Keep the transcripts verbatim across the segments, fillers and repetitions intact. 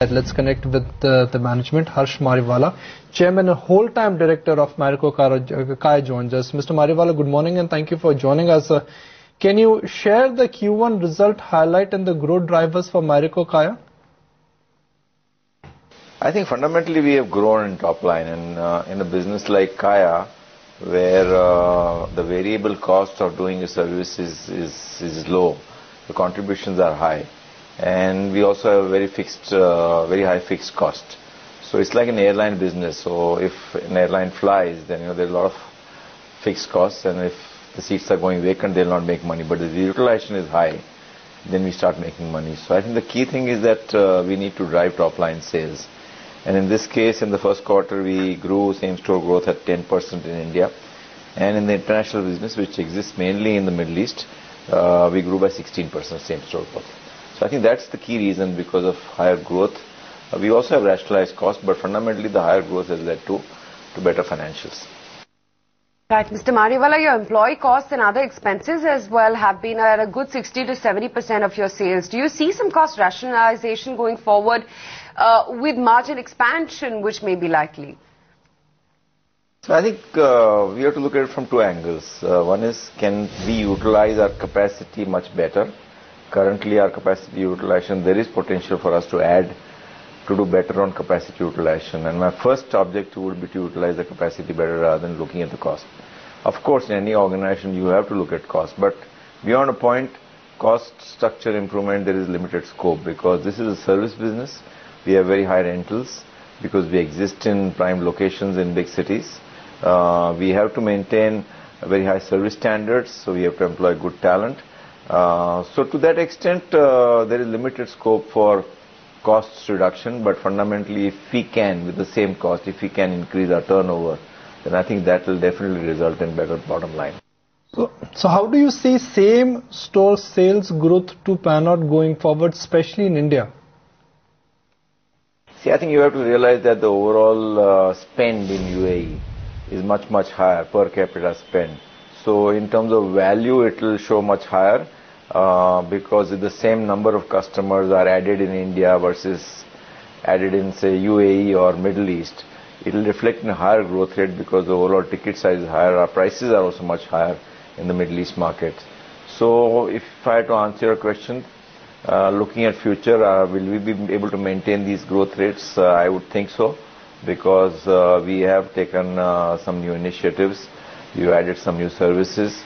Let's connect with uh, the management. Harsh Mariwala, Chairman and whole time director of Marico, Kaya joins us. Mister Mariwala, good morning and thank you for joining us. Uh, can you share the Q one result highlight and the growth drivers for Marico, Kaya? I think fundamentally we have grown in top line, and uh, in a business like Kaya, where uh, the variable cost of doing a service is, is, is low, the contributions are high. And we also have a very fixed, uh, very high fixed cost. So it's like an airline business. So if an airline flies, then you know there are a lot of fixed costs, and if the seats are going vacant, they'll not make money. But if the utilization is high, then we start making money. So I think the key thing is that uh, we need to drive top line sales. And in this case, in the first quarter, we grew same store growth at ten percent in India, and in the international business, which exists mainly in the Middle East, uh, we grew by sixteen percent same store growth. So I think that's the key reason, because of higher growth. Uh, we also have rationalized costs, but fundamentally the higher growth has led to, to better financials. Right, Mister Mariwala, your employee costs and other expenses as well have been at a good sixty to seventy percent of your sales. Do you see some cost rationalization going forward uh, with margin expansion, which may be likely? So I think uh, we have to look at it from two angles. Uh, one is, can we utilize our capacity much better? Currently, our capacity utilization, there is potential for us to add, to do better on capacity utilization. And my first objective would be to utilize the capacity better rather than looking at the cost. Of course, in any organization, you have to look at cost. But beyond a point, cost structure improvement, there is limited scope, because this is a service business. We have very high rentals because we exist in prime locations in big cities. Uh, we have to maintain very high service standards, so we have to employ good talent. Uh, so to that extent, uh, there is limited scope for cost reduction, but fundamentally, if we can, with the same cost, if we can increase our turnover, then I think that will definitely result in better bottom line. So, so how do you see same store sales growth to pan out going forward, especially in India? See, I think you have to realize that the overall uh, spend in U A E is much, much higher, per capita spend. So in terms of value, it will show much higher. Uh, because the same number of customers are added in India versus added in, say, U A E or Middle East, it will reflect in a higher growth rate because the overall ticket size is higher. Our prices are also much higher in the Middle East market. So if I had to answer your question, uh, looking at future, uh, will we be able to maintain these growth rates? Uh, I would think so, because uh, we have taken uh, some new initiatives. We've added some new services,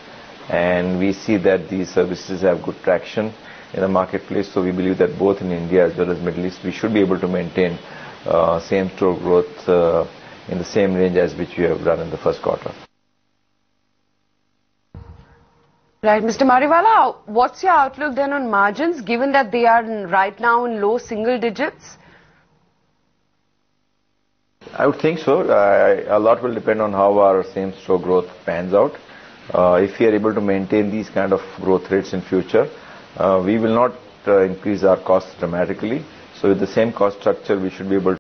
and we see that these services have good traction in the marketplace. So we believe that both in India as well as Middle East, we should be able to maintain uh, same store growth uh, in the same range as which we have done in the first quarter. Right, Mister Mariwala, what's your outlook then on margins, given that they are in, right now in low single digits? I would think so. Uh, a lot will depend on how our same store growth pans out. Uh, if we are able to maintain these kind of growth rates in future, uh, we will not uh, increase our costs dramatically. So with the same cost structure, we should be able to